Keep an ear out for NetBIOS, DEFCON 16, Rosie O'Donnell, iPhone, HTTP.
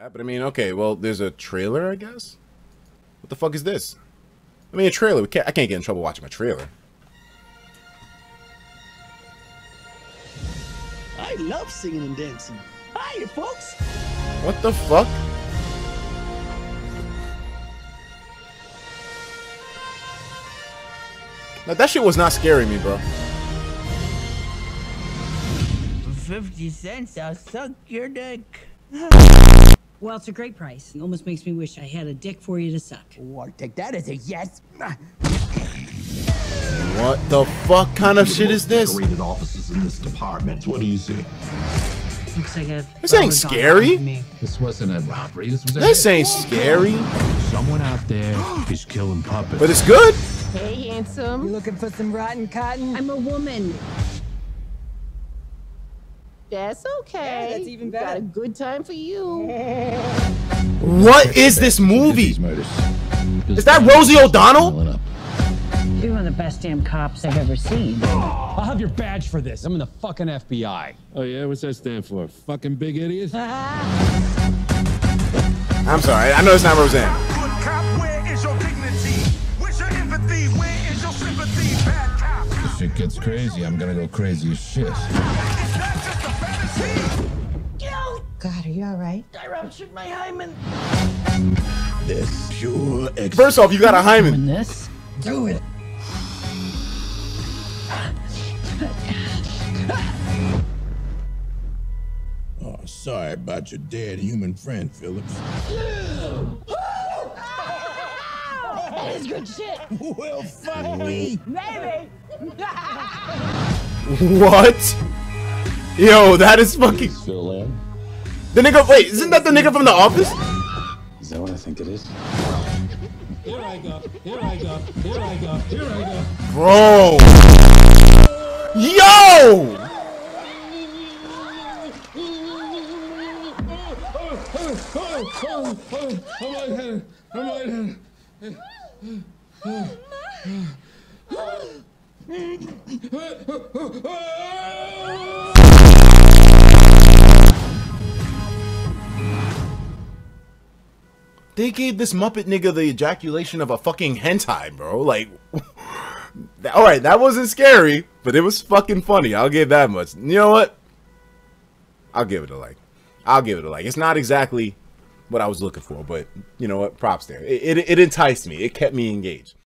Yeah, but I mean, okay, well, there's a trailer, I guess? What the fuck is this? I mean, a trailer. I can't get in trouble watching a trailer. I love singing and dancing. Hiya, folks! What the fuck? Now, that shit was not scaring me, bro. 50 cents, I'll suck your dick. Well, it's a great price. It almost makes me wish I had a dick for you to suck. Oh, I take that as a yes. What the fuck kind of shit is this? Rated offices in this department. What do you say? Looks like a this ain't scary. This wasn't a robbery. This was a this ain't scary. Someone out there is killing puppets. But it's good. Hey, handsome. You looking for some rotten cotton? I'm a woman. That's okay. Yeah, that's even better. Got a good time for you. What is this movie? Is that Rosie O'Donnell? You're one of the best damn cops I've ever seen. I'll have your badge for this. I'm in the fucking FBI. Oh yeah, what's that stand for? Fucking big idiot? I'm sorry. I know it's not Roseanne. Good cop, where is your dignity? Where's your empathy? Where is your sympathy? Bad cop. If it gets crazy, I'm gonna go crazy as shit. God, are you alright? I ruptured my hymen. This pure. First off, you got a hymen. This? Do it. Oh, sorry about your dead human friend, Phillips. That is good shit. Well, fuck me. Maybe. What? Yo, that is fucking. The nigga, wait, isn't that the nigga from The Office? Is that what I think it is? Here I go, here I go, here I go, here I go. Bro! Yo! They gave this Muppet nigga the ejaculation of a fucking hentai, bro. Like, alright, that wasn't scary, but it was fucking funny. I'll give that much. You know what? I'll give it a like. I'll give it a like. It's not exactly what I was looking for, but you know what? Props there. It enticed me. It kept me engaged.